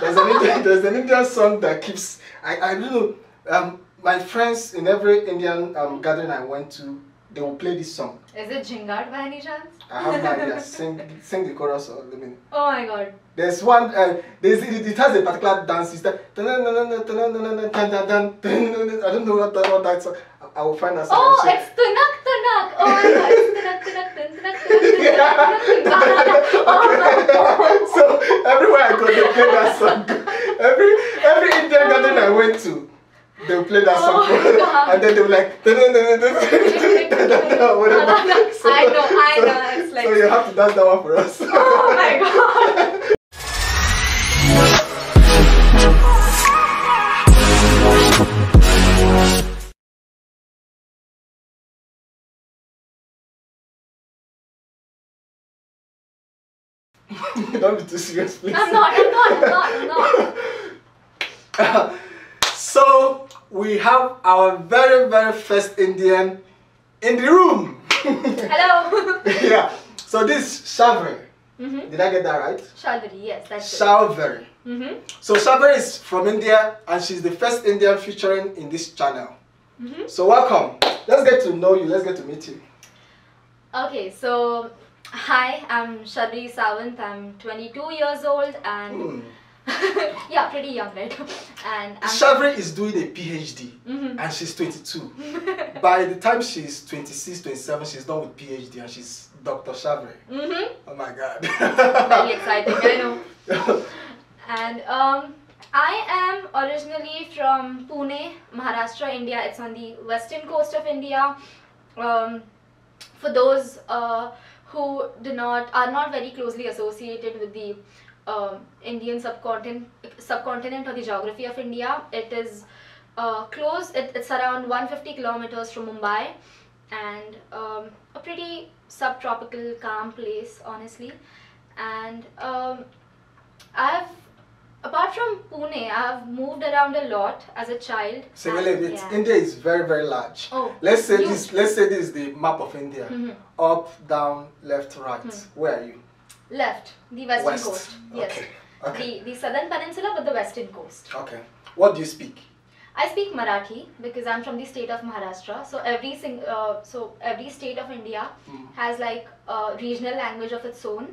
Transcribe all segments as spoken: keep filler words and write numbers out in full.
There's an Indian, there's an Indian song that keeps. I I don't know. Um, my friends in every Indian um, gathering I went to, they will play this song. Is it Jingat by any chance? I have no idea. Sing, sing the chorus or the minute. Oh my God. There's one. Uh, there's it, it has a particular dance. It's that. I don't know what that, what that song. I will find that song. Oh, it's Tunak Tunak. Oh my God, it's Tunak Tunak Tunak Tunak. So everywhere I go, they play that song. Every every Indian gathering I went to, they would play that song, oh, and then they were like, da, da, da, da, da, da, da, whatever. So, I know, I know. So, it's like, so you have to dance that one for us. Oh my God. Don't be too serious, please. I'm not. I'm not. I'm not. I'm not. So we have our very, very first Indian in the room. Hello. Yeah. So this is Sharvaree. Mm-hmm. Did I get that right? Sharvaree, yes, that's Sharvaree. Mm-hmm. So Sharvaree is from India, and she's the first Indian featuring in this channel. Mm-hmm. So welcome. Let's get to know you. Let's get to meet you. Okay. So hi, I'm Sharvaree Savant. I'm twenty-two years old and. Mm. Yeah, pretty young, right? And Sharvaree is doing a PhD, mm-hmm. and she's twenty-two. By the time she's twenty-six, twenty-seven, she's done with PhD and she's Doctor Sharvaree. Mm-hmm. Oh my God. Very exciting, I know. And um, I am originally from Pune, Maharashtra, India. It's on the western coast of India. Um, for those uh, who do not are not very closely associated with the Uh, Indian subcontinent, subcontinent or the geography of India. It is uh, close. It, it's around one hundred fifty kilometers from Mumbai, and um, a pretty subtropical, calm place, honestly. And um, I've, apart from Pune, I've moved around a lot as a child. So really, yeah. India is very, very large. Oh, let's say huge. this. Let's say this is the map of India. Mm-hmm. Up, down, left, right. Mm-hmm. Where are you? Left, the western West. coast. Yes, okay. Okay. The, the southern peninsula, but the western coast. Okay. What do you speak? I speak Marathi because I'm from the state of Maharashtra. So every sing, uh, so every state of India mm. has like a regional language of its own,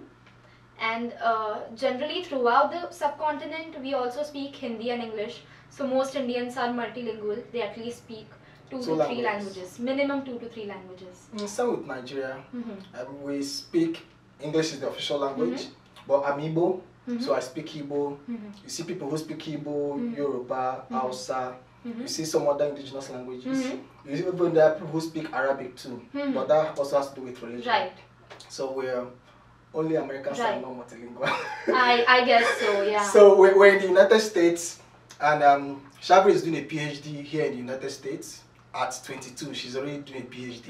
and uh, generally throughout the subcontinent we also speak Hindi and English. So most Indians are multilingual. They at least speak two so to languages. three languages, minimum two to three languages. Mm, so with Nigeria, mm-hmm. um, we speak. English is the official language, mm-hmm. but I'm Igbo, mm-hmm. so I speak Igbo. Mm-hmm. You see people who speak Igbo, mm-hmm. Yoruba, mm-hmm. Hausa, mm-hmm. you see some other indigenous languages. Mm-hmm. You see people there who speak Arabic too, mm-hmm. but that also has to do with religion. Right. So we're only Americans right. are not multilingual. I, I guess so, yeah. So we're, we're in the United States, and um, Sharvaree is doing a PhD here in the United States. At twenty-two, she's already doing a PhD.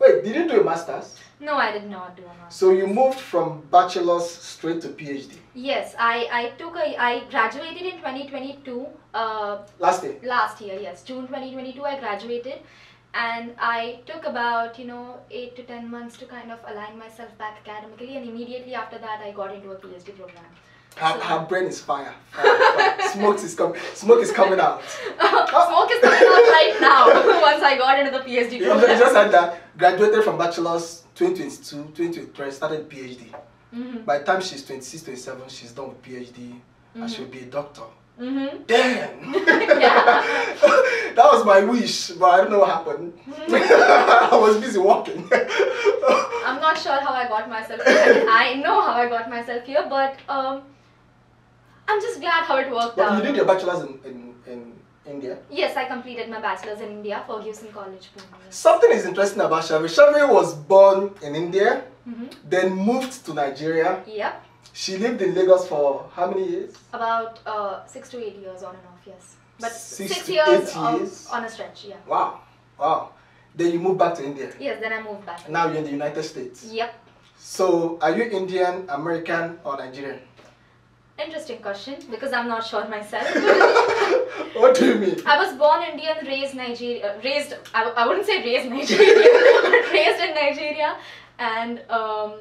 Wait, did you do a master's? No, I did not do a master's. So you moved from bachelor's straight to PhD? Yes, I, I took a, I graduated in twenty twenty-two. Uh, last year? Last year, yes. June twenty twenty-two, I graduated. And I took about, you know, eight to ten months to kind of align myself back academically. And immediately after that, I got into a PhD program. Her, so, her brain is fire. fire, fire. Smoke is coming. Smoke is coming out. Smoke is coming out right now. Once I got into the PhD program, you just had that. Graduated from bachelor's twenty twenty-two, twenty twenty-three. Started PhD. Mm-hmm. By the time she's twenty-six, twenty-seven, she's done with PhD, mm-hmm. and she'll be a doctor. Mm-hmm. Damn. That was my wish, but I don't know what happened. Mm-hmm. I was busy walking. I'm not sure how I got myself here. I know how I got myself here, but um. I'm just glad how it worked well, out. You did your bachelor's in, in, in India? Yes, I completed my bachelor's in India for Houston College. Something is interesting about Sharvaree. Sharvaree was born in India, mm-hmm. then moved to Nigeria. Yep. She lived in Lagos for how many years? About uh, six to eight years on and off, yes. But six, six to years, eight on, years on a stretch, yeah. Wow, wow. Then you moved back to India? Yes, then I moved back. Now you're in the United States? Yep. So, are you Indian, American or Nigerian? Interesting question, because I'm not sure myself. What do you mean? I was born Indian, raised Nigeria, raised, I, I wouldn't say raised Nigeria, but raised in Nigeria. And, um,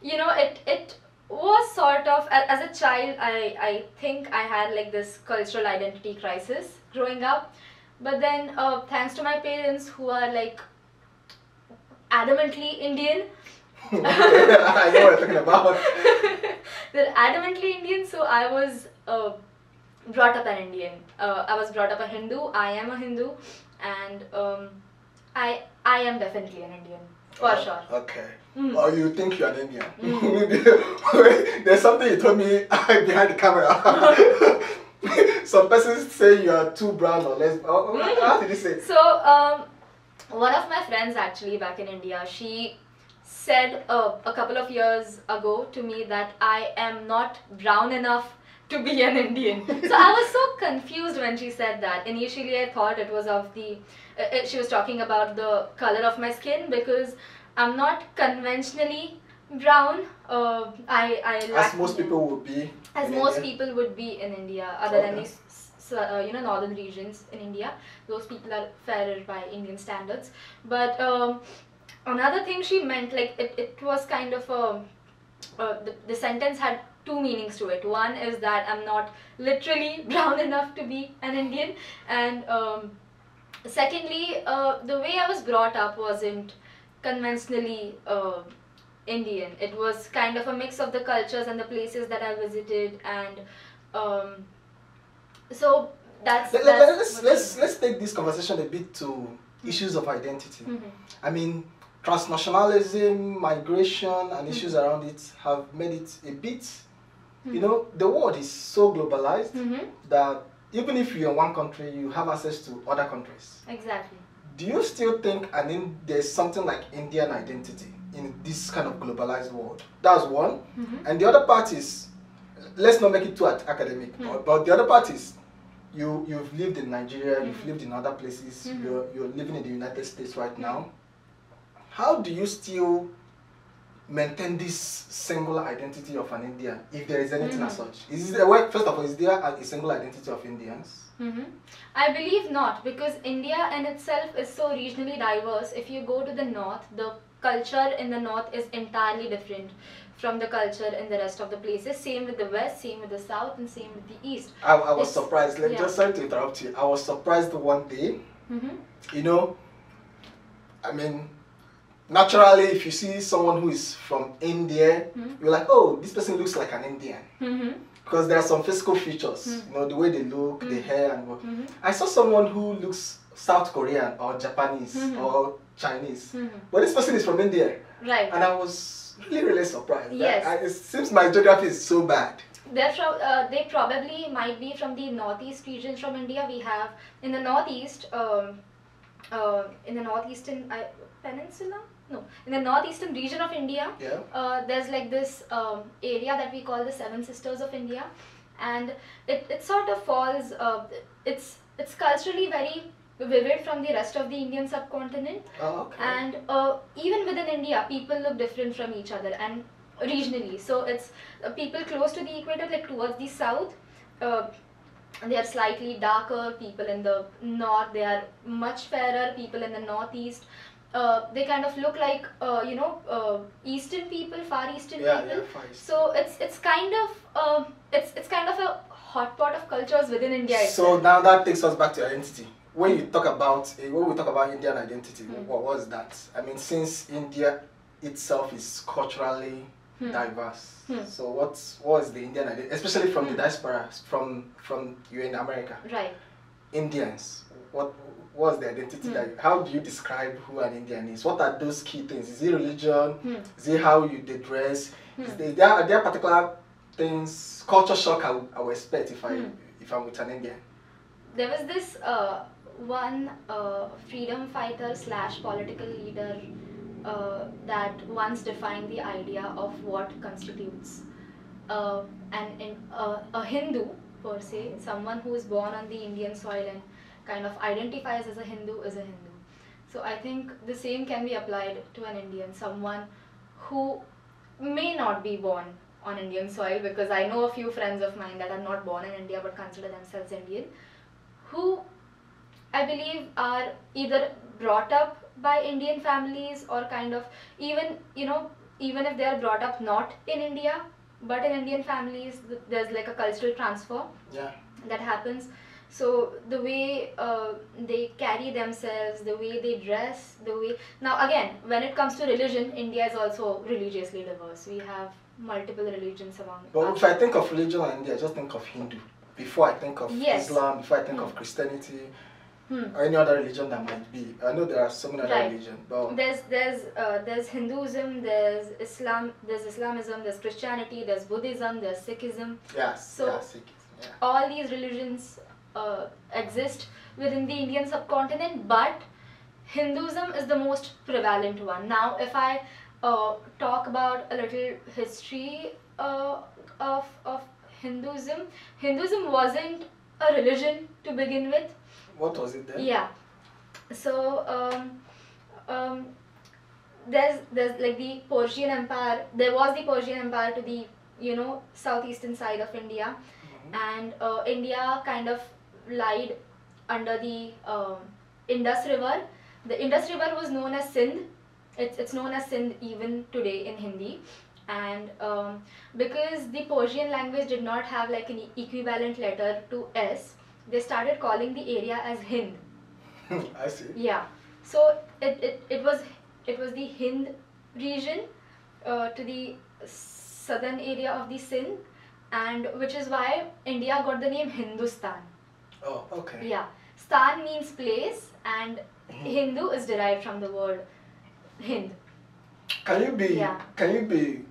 you know, it, it was sort of, as a child, I, I think I had like this cultural identity crisis growing up. But then uh, thanks to my parents, who are like adamantly Indian. I know what I'm talking about. They're adamantly Indian, so I was uh, brought up an Indian. Uh, I was brought up a Hindu, I am a Hindu, and um, I, I am definitely an Indian. For oh, sure. Okay. Mm. Or you think you're an Indian. Mm. There's something you told me behind the camera. Some persons say you are too brown or less. Oh, mm. How did you say? So, um, one of my friends actually back in India, she said uh, a couple of years ago to me that I am not brown enough to be an Indian. So I was so confused when she said that. Initially I thought it was of the, uh, she was talking about the color of my skin, because I'm not conventionally brown. Uh, I, I as most people would be. As most India. people would be in India, other okay. than these uh, you know, northern regions in India. Those people are fairer by Indian standards. But um, another thing she meant, like it, it was kind of a, uh, the, the sentence had two meanings to it. One is that I'm not literally brown enough to be an Indian, and um, secondly, uh, the way I was brought up wasn't conventionally uh, Indian. It was kind of a mix of the cultures and the places that I visited, and um, so that's, let, that's let's let's let's take this conversation a bit to mm-hmm. issues of identity. Mm-hmm. I mean, transnationalism, migration, and mm-hmm. issues around it have made it a bit. You know, the world is so globalized mm-hmm. that even if you're in one country, you have access to other countries. Exactly. Do you still think I mean, there's something like Indian identity in this kind of globalized world? That's one. Mm-hmm. And the other part is, let's not make it too academic, mm-hmm. but, but the other part is, you, you've lived in Nigeria, mm-hmm. you've lived in other places, mm-hmm. you're, you're living in the United States right now. How do you still maintain this singular identity of an Indian, if there is anything mm-hmm. as such? Is there, well, first of all, is there a single identity of Indians? Mm-hmm. I believe not, because India in itself is so regionally diverse. If you go to the north, the culture in the north is entirely different from the culture in the rest of the places. Same with the west, same with the south, and same with the east. I, I was it's, surprised, like, yeah. just sorry to interrupt you, I was surprised one day, mm-hmm. you know, I mean, naturally, if you see someone who is from India, mm-hmm. you're like, oh, this person looks like an Indian. Mm-hmm. Because there are some physical features, mm-hmm. you know, the way they look, mm-hmm. the hair and what. Mm-hmm. I saw someone who looks South Korean or Japanese mm-hmm. or Chinese, mm-hmm. but this person is from India. Right. And I was really, really surprised. Yes. I, it seems my geography is so bad. They're from, uh, they probably might be from the northeast regions from India. We have, in the northeast, um, uh, in the northeastern uh, peninsula? No, in the northeastern region of India, yeah. uh, there's like this um, area that we call the Seven Sisters of India, and it, it sort of falls, uh, it's it's culturally very vivid from the rest of the Indian subcontinent. Oh, okay. And uh, even within India, people look different from each other and regionally. So it's uh, people close to the equator, like towards the south, uh, they are slightly darker. People in the north, they are much fairer. People in the northeast, Uh, they kind of look like uh, you know uh, Eastern people, Far Eastern yeah, people. Yeah, far Eastern. So it's it's kind of uh, it's it's kind of a hotpot of cultures within India. So now that takes us back to identity. When you talk about uh, when we talk about Indian identity, hmm. what was that? I mean, since India itself is culturally hmm. diverse, hmm. so what was the Indian identity, especially from hmm. the diaspora, from from you in America? Right. Indians. What? What's the identity? Mm. That, how do you describe who an Indian is? What are those key things? Is it religion? Mm. Is it how you they dress? Mm. Is they, there, are there particular things, culture shock I would, I would expect if, I, mm. if I'm with an Indian? There was this uh, one uh, freedom fighter slash political leader uh, that once defined the idea of what constitutes uh, an, in, uh, a Hindu, per se, someone who is born on the Indian soil and kind of identifies as a Hindu is a Hindu. So I think the same can be applied to an Indian, someone who may not be born on Indian soil, because I know a few friends of mine that are not born in India but consider themselves Indian, who I believe are either brought up by Indian families or kind of, even, you know, even if they are brought up not in India, But in Indian families, there's like a cultural transfer yeah. that happens. So the way uh, they carry themselves, the way they dress, the way... Now again, when it comes to religion, India is also religiously diverse. We have multiple religions among... But us. If I think of religion in India, I just think of Hindu. Before I think of yes. Islam, before I think hmm. of Christianity, hmm. or any other religion that might be. I know there are so many other right. religions. But there's, there's, uh, there's Hinduism, there's Islam, there's Islamism, there's Christianity, there's Buddhism, there's Sikhism. Yes, so yeah, Sikhism, yeah. all these religions... Uh, exist within the Indian subcontinent, but Hinduism is the most prevalent one. Now if I uh, talk about a little history uh, of, of Hinduism, Hinduism wasn't a religion to begin with. What was it then? Yeah. So um, um, there's, there's like the Persian Empire, there was the Persian Empire to the, you know, southeastern side of India, mm-hmm. and uh, India kind of lied under the um, Indus River. The Indus River was known as Sindh. It's, it's known as Sindh even today in Hindi. And um, because the Persian language did not have like an equivalent letter to S, they started calling the area as Hind. I see. Yeah. So it, it, it, was, it was the Hind region uh, to the southern area of the Sindh, and which is why India got the name Hindustan. Oh, okay. Yeah. Stan means place, and mm-hmm. Hindu is derived from the word Hind. Can you be yeah. can you be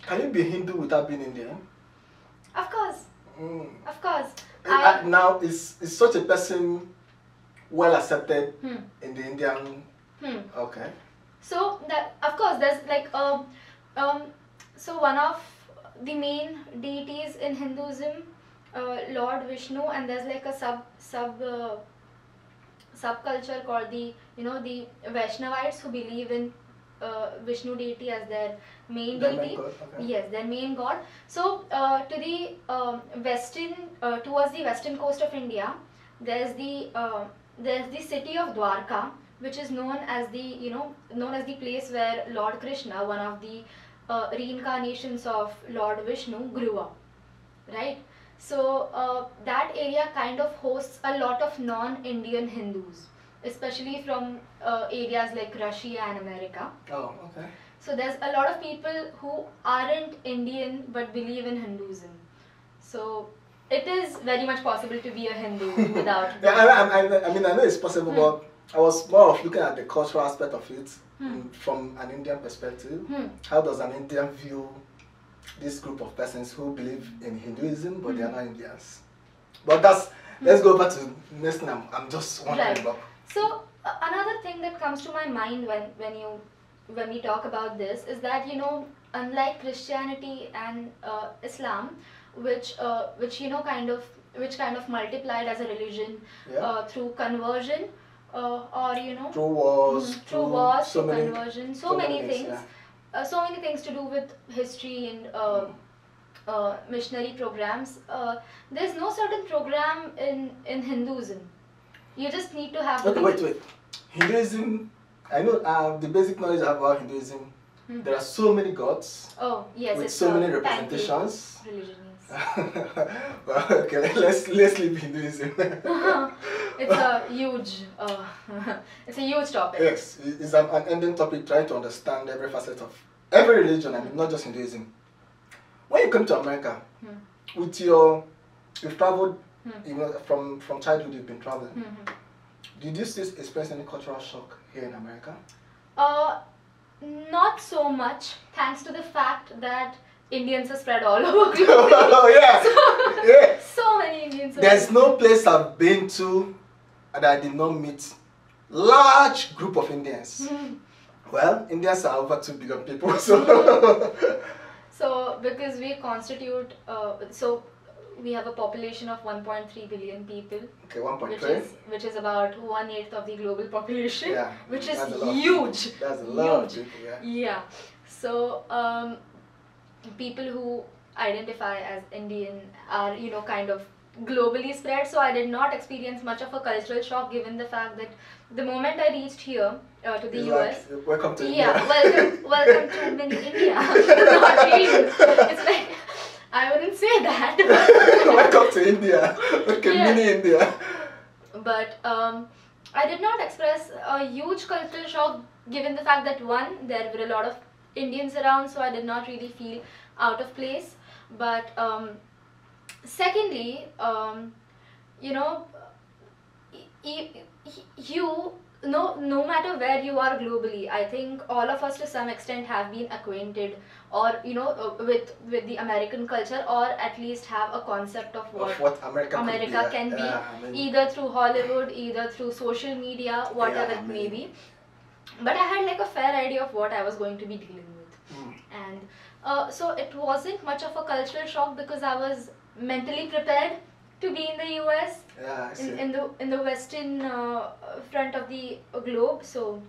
can you be Hindu without being Indian? Of course. Mm. Of course. I, now is is such a person well accepted hmm. in the Indian hmm. Okay. So that of course there's like um um so one of the main deities in Hinduism, Uh, Lord Vishnu, and there's like a sub sub uh, subculture called the you know the Vaishnavites, who believe in uh, Vishnu deity as their main their deity. Main god, okay. Yes, their main god. So uh, to the um, western uh, towards the western coast of India, there's the uh, there's the city of Dwarka, which is known as the you know known as the place where Lord Krishna, one of the uh, reincarnations of Lord Vishnu, grew up. Right. So uh, that area kind of hosts a lot of non-Indian Hindus, especially from uh, areas like Russia and America. Oh, okay. So there's a lot of people who aren't Indian but believe in Hinduism. So it is very much possible to be a Hindu without... yeah, I, I, I mean, I know it's possible, hmm. but I was more of looking at the cultural aspect of it hmm. from an Indian perspective. Hmm. How does an Indian view this group of persons who believe in Hinduism, but mm-hmm. they are not Indians? But that's, mm-hmm. let's go back to next thing I'm, I'm just wondering right. about. So uh, another thing that comes to my mind when, when, you, when we talk about this is that, you know, unlike Christianity and uh, Islam, which, uh, which, you know, kind of, which kind of multiplied as a religion yeah. uh, through conversion uh, or, you know, through wars, mm, through wars, so through many, conversion, so, so many things. Yeah. Uh, so many things to do with history and uh, uh, missionary programs. Uh, there's no certain program in, in Hinduism. You just need to have... Okay, wait, wait. Hinduism, I know uh, the basic knowledge I have about Hinduism. Hmm. There are so many gods. Oh, yes. With it's so many representations. Religion, yes. Well, okay, let's, let's leave Hinduism. It's a huge, uh, it's a huge topic. Yes, it's an unending topic, trying to understand every facet of every religion, I mean, not just Hinduism. When you come to America, hmm. with your, you've traveled, hmm. you know, from, from childhood you've been traveling, hmm. did you still experience any cultural shock here in America? Uh, not so much, thanks to the fact that Indians are spread all over the world. Oh, yeah. So, yeah. So many Indians are There's no place I've been to that I did not meet large group of Indians. Mm. Well, Indians are over two billion people, so... So, because we constitute... Uh, so, we have a population of one point three billion people. Okay, one point three. Which is, which is about one-eighth of the global population. Yeah. Which is huge. That's a lot of people, yeah. Yeah. So, um... people who identify as Indian are, you know, kind of globally spread, so I did not experience much of a cultural shock, given the fact that the moment I reached here uh, to the He's U S, like, welcome to yeah, India. welcome, welcome to mini India. Not really. It's like I wouldn't say that. Welcome to India. Okay, yeah. Mini India. But um, I did not express a huge cultural shock, given the fact that one, there were a lot of Indians around, so I did not really feel out of place. But um, secondly, um, you know, you no no matter where you are globally, I think all of us to some extent have been acquainted, or you know, with with the American culture, or at least have a concept of what, of what America, America can be, can yeah, be I mean, either through Hollywood, either through social media, whatever yeah, I mean. it may be. But I had like a fair idea of what I was going to be dealing with, mm. and uh, so it wasn't much of a cultural shock, because I was mentally prepared to be in the U S, yeah, in, in the in the western uh, front of the globe. So